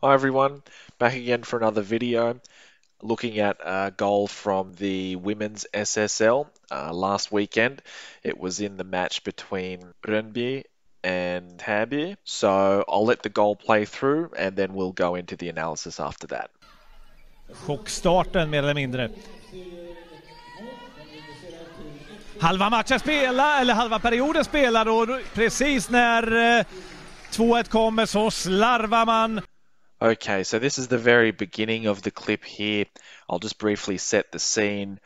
Hi everyone, back again for another video looking at a goal from the women's SSL. Last weekend it was in the match between Renby and Täby, so I'll let the goal play through and then we'll go into the analysis after that. Chockstarten mer eller mindre. Halva matchen spelar, eller halva perioden spelar, och precis när 2-1 kommer så slarvar man. Okay, so this is the very beginning of the clip here. I'll just briefly set the scene.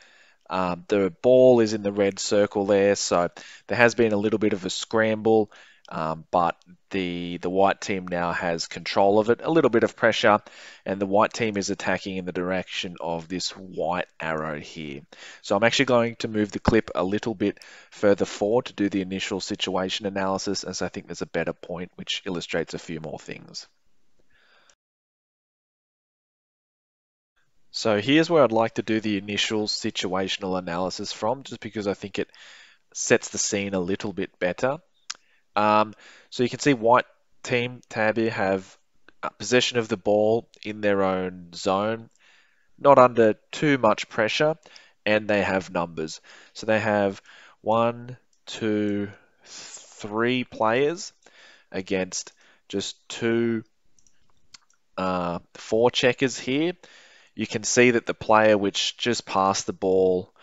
The ball is in the red circle there, so there has been a little bit of a scramble, but the white team now has control of it, a little bit of pressure, and the white team is attacking in the direction of this white arrow here. So I'm actually going to move the clip a little bit further forward to do the initial situation analysis, as I think there's a better point which illustrates a few more things. So here's where I'd like to do the initial situational analysis from, just because I think it sets the scene a little bit better. So you can see white team, Täby, have possession of the ball in their own zone, not under too much pressure, and they have numbers. So they have 1, 2, 3 players against just four checkers here. You can see that the player which just passed the ball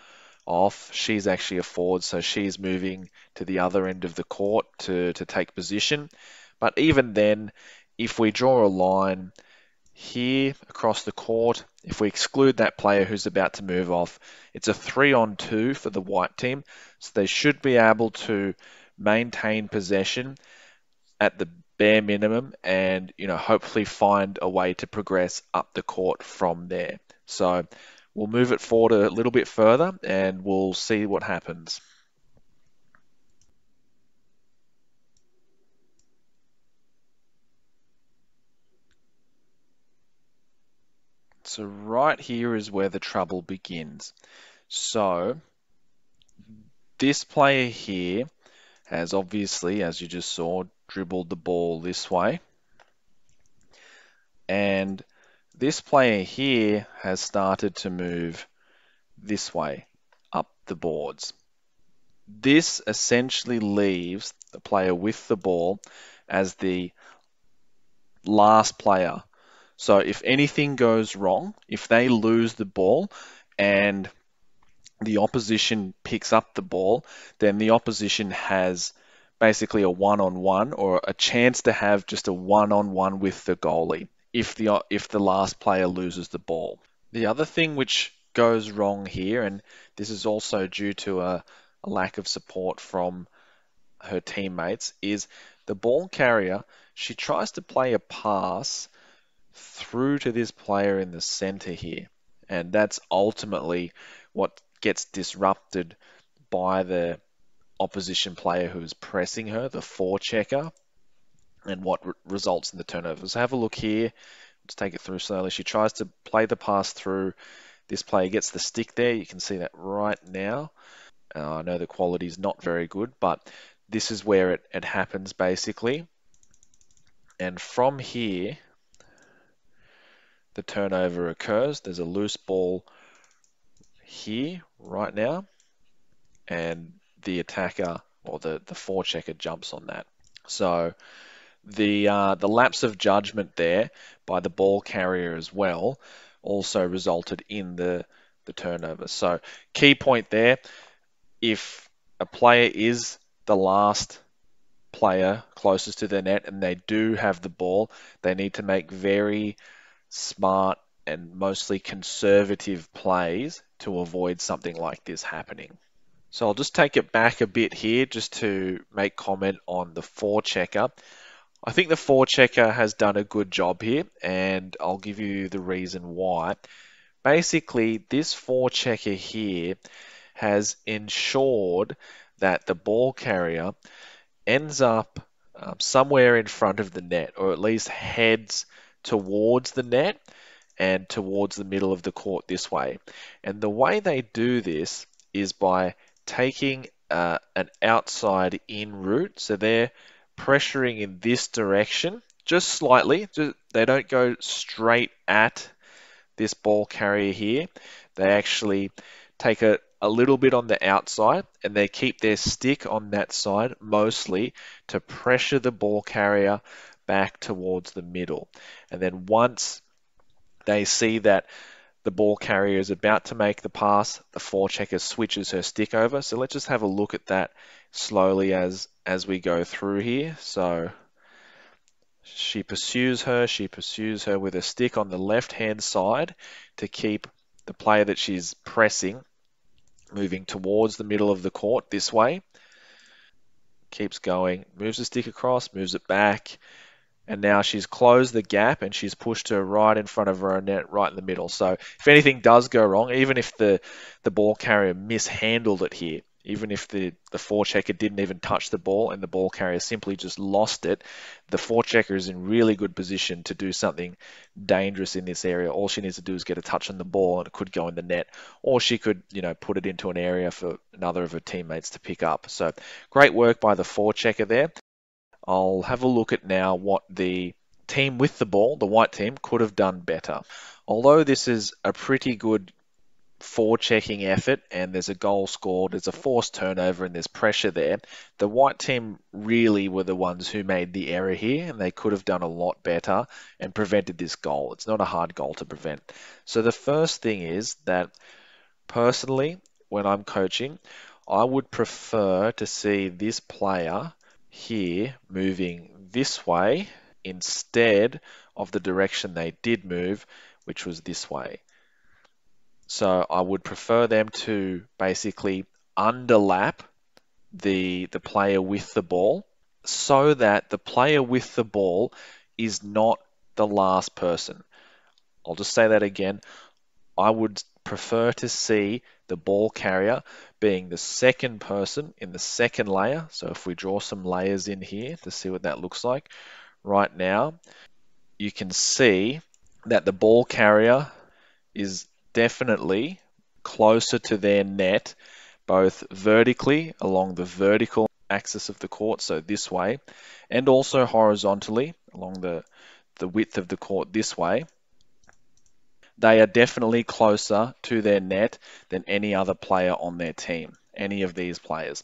off, she's actually a forward, so she's moving to the other end of the court to take position. But even then, if we draw a line here across the court, if we exclude that player who's about to move off, it's a 3-on-2 for the white team. So they should be able to maintain possession at the bare minimum, and hopefully find a way to progress up the court from there. So we'll move it forward a little bit further and we'll see what happens. So right here is where the trouble begins. So this player here has obviously, as you just saw, dribbled the ball this way, and this player here has started to move this way up the boards. This essentially leaves the player with the ball as the last player. So if anything goes wrong, if they lose the ball and the opposition picks up the ball, then the opposition has basically a one-on-one, or a chance to have just a one-on-one with the goalie if the last player loses the ball. The other thing which goes wrong here, and this is also due to a lack of support from her teammates, is the ball carrier, she tries to play a pass through to this player in the center here, and that's ultimately what gets disrupted by the opposition player who is pressing her, the forechecker, and what results in the turnover. So have a look here. Let's take it through slowly. She tries to play the pass through. This player gets the stick there. You can see that right now. I know the quality is not very good, but this is where it happens basically. And from here, the turnover occurs. There's a loose ball here right now, and the attacker, or the forechecker, jumps on that. So the lapse of judgment there by the ball carrier as well also resulted in the turnover. So key point there, if a player is the last player closest to the net and they do have the ball, they need to make very smart and mostly conservative plays to avoid something like this happening. So I'll just take it back a bit here just to make comment on the forechecker. I think the forechecker has done a good job here, and I'll give you the reason why. Basically, this forechecker here has ensured that the ball carrier ends up somewhere in front of the net, or at least heads towards the net and towards the middle of the court this way. And the way they do this is by taking an outside in route. So they're pressuring in this direction just slightly, they don't go straight at this ball carrier here. They actually take a little bit on the outside, and they keep their stick on that side mostly to pressure the ball carrier back towards the middle. And then once they see that the ball carrier is about to make the pass, the forechecker switches her stick over. So let's just have a look at that slowly as we go through here. So she pursues her with a stick on the left-hand side to keep the player that she's pressing moving towards the middle of the court this way. Keeps going, moves the stick across, moves it back, and now she's closed the gap and she's pushed her right in front of her net, right in the middle. So if anything does go wrong, even if the ball carrier mishandled it here, even if the forechecker didn't even touch the ball and the ball carrier simply just lost it, the forechecker is in really good position to do something dangerous in this area. All she needs to do is get a touch on the ball and it could go in the net, or she could, you know, put it into an area for another of her teammates to pick up. So great work by the forechecker there. I'll have a look at now what the team with the ball, the white team, could have done better. Although this is a pretty good forechecking effort and there's a goal scored, there's a forced turnover and there's pressure there, the white team really were the ones who made the error here, and they could have done a lot better and prevented this goal. It's not a hard goal to prevent. So the first thing is that personally, when I'm coaching, I would prefer to see this player here moving this way instead of the direction they did move, which was this way. So I would prefer them to basically underlap the player with the ball so that the player with the ball is not the last person. I'll just say that again. I would prefer to see the ball carrier being the second person in the second layer. So if we draw some layers in here to see what that looks like right now, you can see that the ball carrier is definitely closer to their net, both vertically along the vertical axis of the court, so this way, and also horizontally along the width of the court this way. They are definitely closer to their net than any other player on their team, any of these players.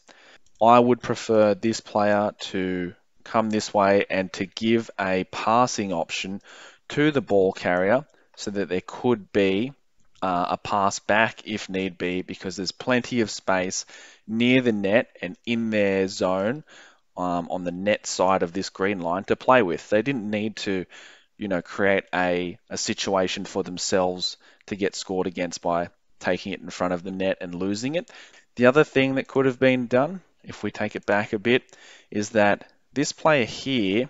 I would prefer this player to come this way and to give a passing option to the ball carrier so that there could be a pass back if need be, because there's plenty of space near the net and in their zone on the net side of this green line to play with. They didn't need to, you know, create a situation for themselves to get scored against by taking it in front of the net and losing it. The other thing that could have been done, if we take it back a bit, is that this player here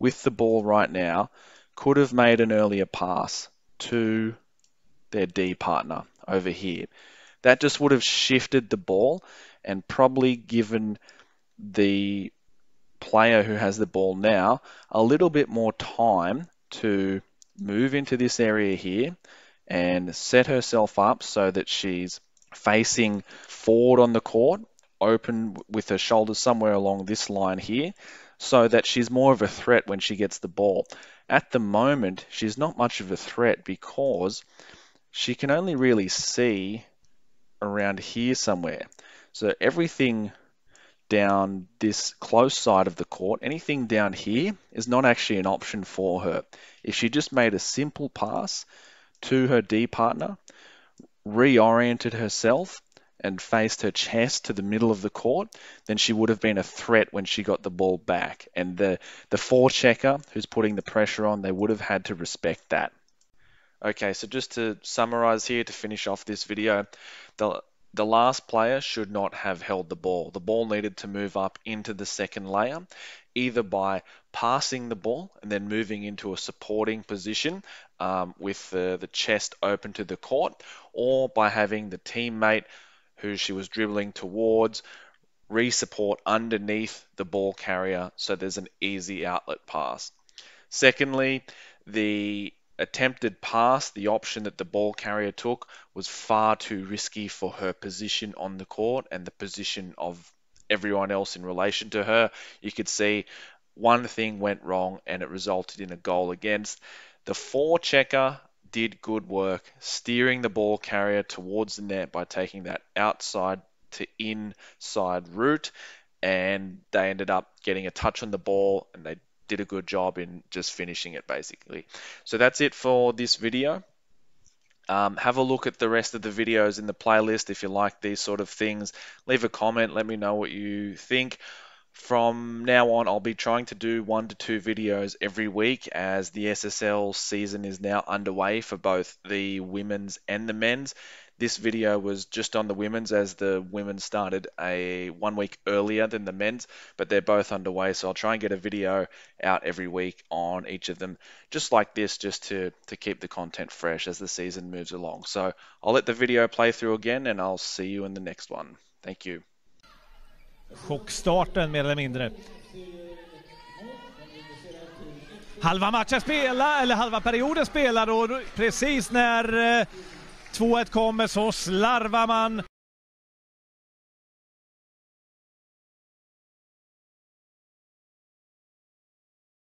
with the ball right now could have made an earlier pass to their D partner over here. That just would have shifted the ball and probably given the player who has the ball now a little bit more time to move into this area here and set herself up so that she's facing forward on the court, open with her shoulders somewhere along this line here, so that she's more of a threat when she gets the ball. At the moment, she's not much of a threat because she can only really see around here somewhere. So everything down this close side of the court, anything down here is not actually an option for her. If she just made a simple pass to her D partner, reoriented herself and faced her chest to the middle of the court, then she would have been a threat when she got the ball back. And the forechecker who's putting the pressure on, they would have had to respect that. Okay, so just to summarize here to finish off this video, the last player should not have held the ball. The ball needed to move up into the second layer, either by passing the ball and then moving into a supporting position with the chest open to the court, or by having the teammate who she was dribbling towards re-support underneath the ball carrier so there's an easy outlet pass. Secondly, the attempted pass, the option that the ball carrier took, was far too risky for her position on the court and the position of everyone else in relation to her. You could see One thing went wrong and it resulted in a goal against. The four-checker did good work, steering the ball carrier towards the net by taking that outside to inside route, and they ended up getting a touch on the ball and they did a good job in just finishing it, basically. So that's it for this video. Have a look at the rest of the videos in the playlist if you like these sort of things. Leave a comment, let me know what you think. From now on, I'll be trying to do 1 to 2 videos every week as the SSL season is now underway for both the women's and the men's. This video was just on the women's as the women started one week earlier than the men's, but they're both underway. So I'll try and get a video out every week on each of them, just like this, just to keep the content fresh as the season moves along. So I'll let the video play through again and I'll see you in the next one. Thank you. Chockstarten mer eller mindre. Halva matchen spelar, eller halva perioden spelar, och precis när 2-1 kommer så slarvar man.